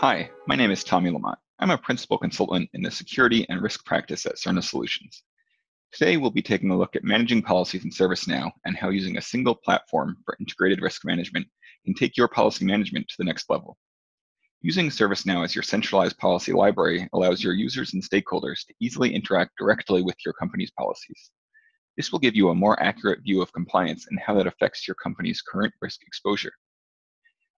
Hi, my name is Tommy Lamott. I'm a principal consultant in the security and risk practice at Cerna Solutions. Today, we'll be taking a look at managing policies in ServiceNow and how using a single platform for integrated risk management can take your policy management to the next level. Using ServiceNow as your centralized policy library allows your users and stakeholders to easily interact directly with your company's policies. This will give you a more accurate view of compliance and how that affects your company's current risk exposure.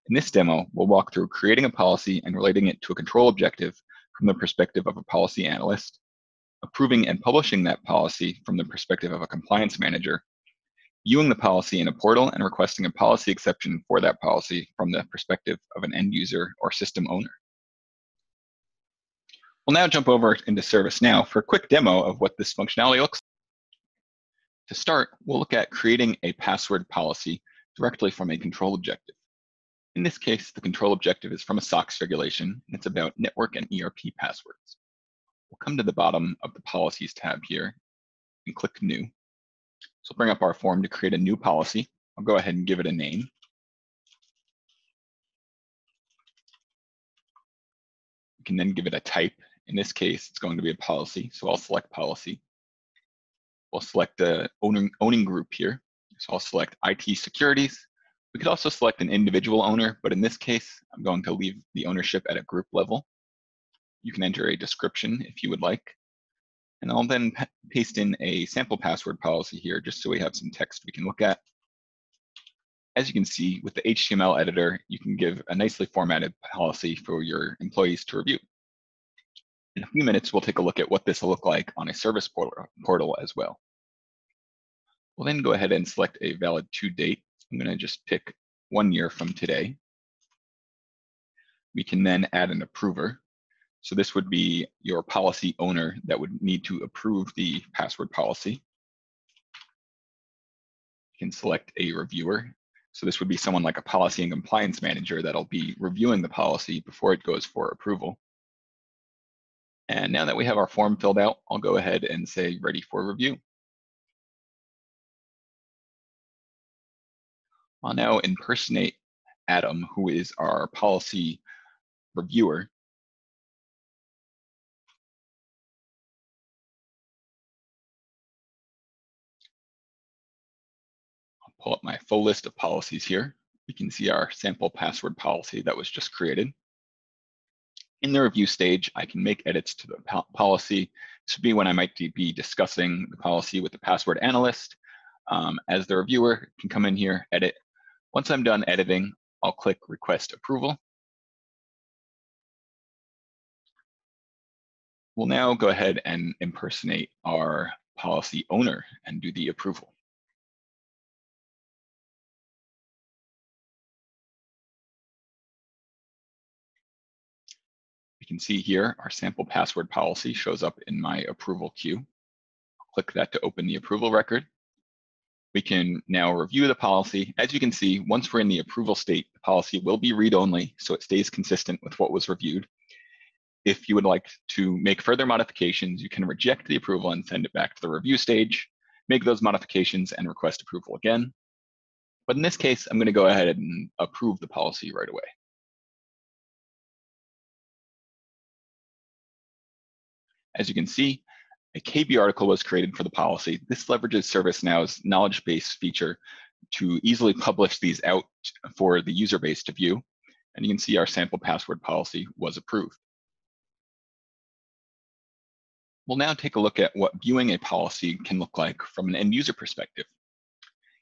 In this demo, we'll walk through creating a policy and relating it to a control objective from the perspective of a policy analyst, approving and publishing that policy from the perspective of a compliance manager, viewing the policy in a portal and requesting a policy exception for that policy from the perspective of an end user or system owner. We'll now jump over into ServiceNow for a quick demo of what this functionality looks like. To start, we'll look at creating a password policy directly from a control objective. In this case, the control objective is from a SOX regulation, and it's about network and ERP passwords. We'll come to the bottom of the Policies tab here and click New. This will bring up our form to create a new policy. I'll go ahead and give it a name. We can then give it a type. In this case, it's going to be a policy, so I'll select Policy. We'll select the owning group here, so I'll select IT Securities. We could also select an individual owner, but in this case, I'm going to leave the ownership at a group level. You can enter a description if you would like. And I'll then paste in a sample password policy here, just so we have some text we can look at. As you can see, with the HTML editor, you can give a nicely formatted policy for your employees to review. In a few minutes, we'll take a look at what this will look like on a service portal as well. We'll then go ahead and select a valid to date. I'm going to just pick 1 year from today. We can then add an approver. So this would be your policy owner that would need to approve the password policy. You can select a reviewer. So this would be someone like a policy and compliance manager that'll be reviewing the policy before it goes for approval. And now that we have our form filled out, I'll go ahead and say ready for review. I'll now impersonate Adam, who is our policy reviewer. I'll pull up my full list of policies here. We can see our sample password policy that was just created. In the review stage, I can make edits to the policy. This would be when I might be discussing the policy with the password analyst. As the reviewer, can come in here, edit. Once I'm done editing, I'll click Request Approval. We'll now go ahead and impersonate our policy owner and do the approval. You can see here our sample password policy shows up in my approval queue. I'll click that to open the approval record. We can now review the policy. As you can see, once we're in the approval state, the policy will be read-only, so it stays consistent with what was reviewed. If you would like to make further modifications, you can reject the approval and send it back to the review stage, make those modifications and request approval again. But in this case, I'm going to go ahead and approve the policy right away. As you can see, a KB article was created for the policy. This leverages ServiceNow's knowledge base feature to easily publish these out for the user base to view. And you can see our sample password policy was approved. We'll now take a look at what viewing a policy can look like from an end user perspective.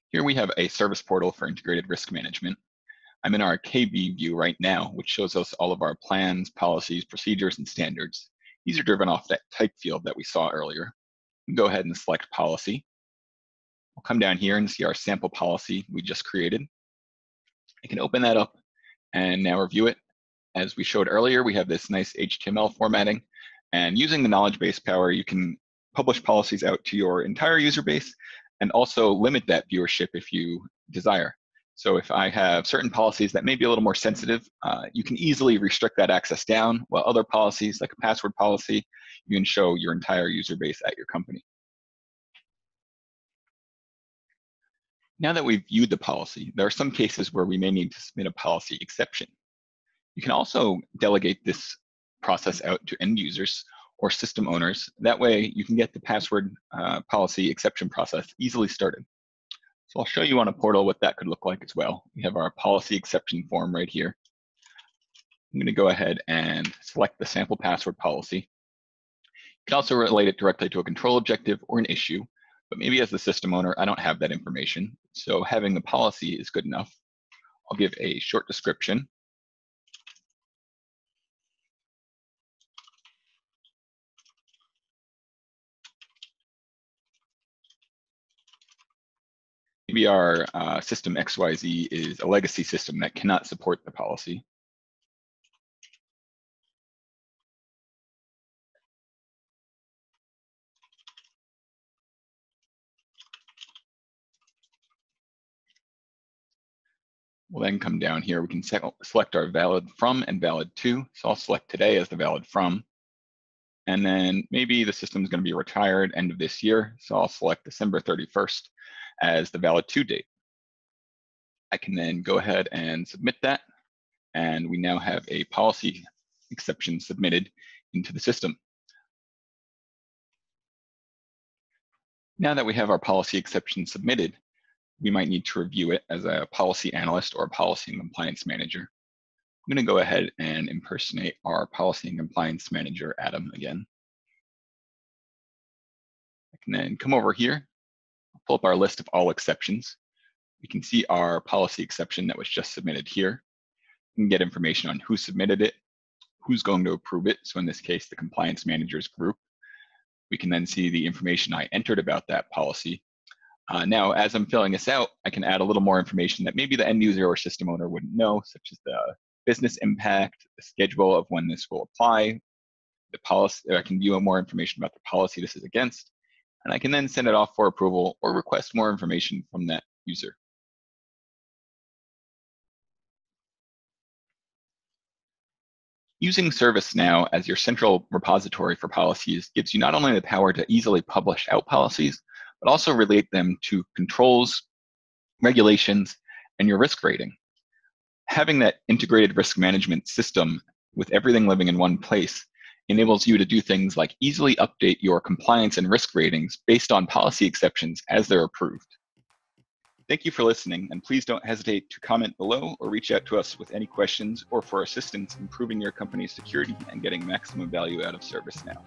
Here we have a service portal for integrated risk management. I'm in our KB view right now, which shows us all of our plans, policies, procedures, and standards. These are driven off that type field that we saw earlier. Go ahead and select policy. We'll come down here and see our sample policy we just created. I can open that up and now review it. As we showed earlier, we have this nice HTML formatting, and using the knowledge base power, you can publish policies out to your entire user base and also limit that viewership if you desire. So if I have certain policies that may be a little more sensitive, you can easily restrict that access down, while other policies, like a password policy, you can show your entire user base at your company. Now that we've viewed the policy, there are some cases where we may need to submit a policy exception. You can also delegate this process out to end users or system owners. That way you can get the password policy exception process easily started. So I'll show you on a portal what that could look like as well. We have our policy exception form right here. I'm going to go ahead and select the sample password policy. You can also relate it directly to a control objective or an issue, but maybe as the system owner, I don't have that information. So having the policy is good enough. I'll give a short description. Maybe our system XYZ is a legacy system that cannot support the policy. We'll then come down here. We can select our valid from and valid to. So I'll select today as the valid from. And then maybe the system is going to be retired end of this year. So I'll select December 31st as the valid to date. I can then go ahead and submit that. And we now have a policy exception submitted into the system. Now that we have our policy exception submitted, we might need to review it as a policy analyst or a policy and compliance manager. I'm going to go ahead and impersonate our policy and compliance manager, Adam, again. I can then come over here, pull up our list of all exceptions. We can see our policy exception that was just submitted here. We can get information on who submitted it, who's going to approve it. So in this case, the compliance managers group. We can then see the information I entered about that policy. Now, as I'm filling this out, I can add a little more information that maybe the end user or system owner wouldn't know, such as the business impact, the schedule of when this will apply, the policy. I can view more information about the policy this is against, and I can then send it off for approval or request more information from that user. Using ServiceNow as your central repository for policies gives you not only the power to easily publish out policies, but also relate them to controls, regulations, and your risk rating. Having that integrated risk management system with everything living in one place enables you to do things like easily update your compliance and risk ratings based on policy exceptions as they're approved. Thank you for listening, and please don't hesitate to comment below or reach out to us with any questions or for assistance improving your company's security and getting maximum value out of ServiceNow.